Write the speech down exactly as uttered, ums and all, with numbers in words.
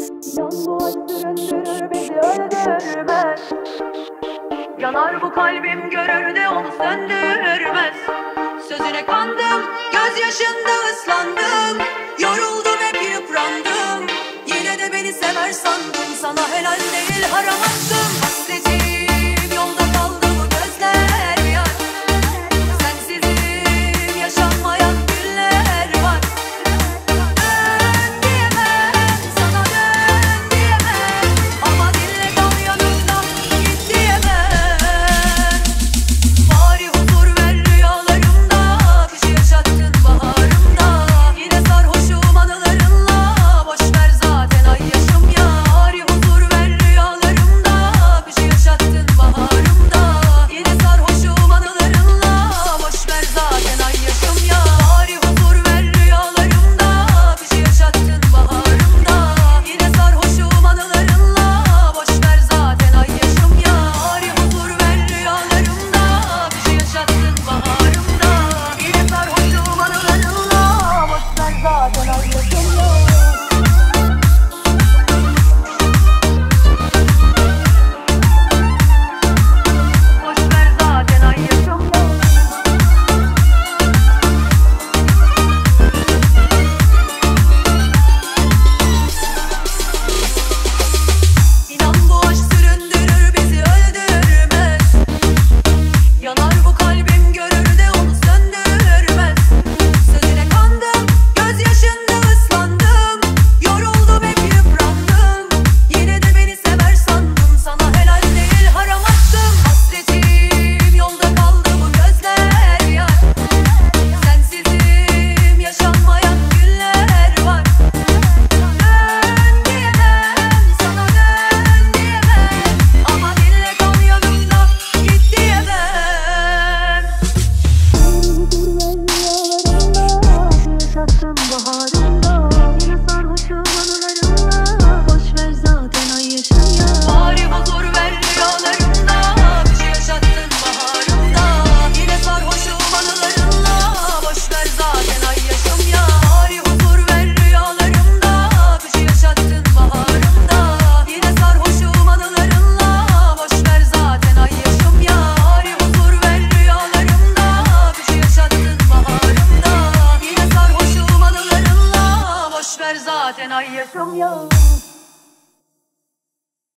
Yalnız döndürür beni öyle dönmez. Yanar bu kalbim görür de onu söndürmez. Sözüne kandım, gözyaşında ıslandım. Yoruldum hep yıprandım. Yine de beni sever sandım. Sana helal değil haram hakkı.